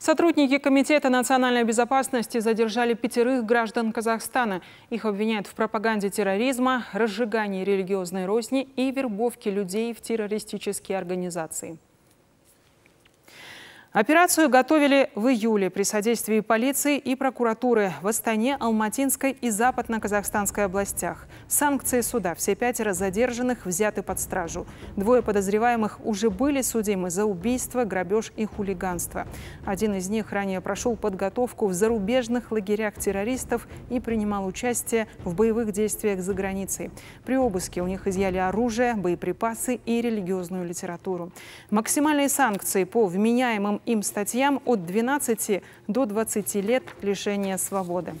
Сотрудники Комитета национальной безопасности задержали 5 граждан Казахстана. Их обвиняют в пропаганде терроризма, разжигании религиозной розни и вербовке людей в террористические организации. Операцию готовили в июле при содействии полиции и прокуратуры в Астане, Алматинской и Западно-Казахстанской областях. Санкции суда. Все 5 задержанных взяты под стражу. 2 подозреваемых уже были судимы за убийство, грабеж и хулиганство. Один из них ранее прошел подготовку в зарубежных лагерях террористов и принимал участие в боевых действиях за границей. При обыске у них изъяли оружие, боеприпасы и религиозную литературу. Максимальные санкции по вменяемым им статьям от 12 до 20 лет лишения свободы.